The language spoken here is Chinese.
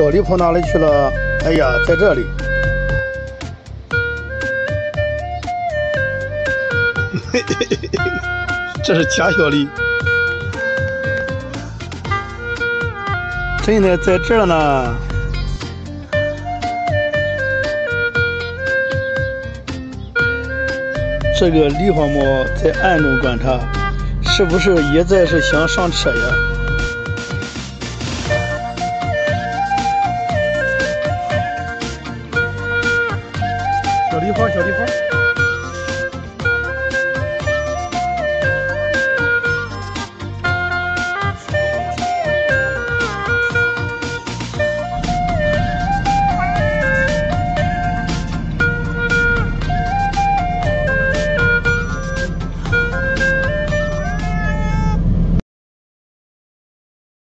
小离谱哪里去了？哎呀，在这里。这是假小离。真的在这呢。这个狸花猫在暗中观察，是不是也在是想上车呀？ 小梨花，小梨花。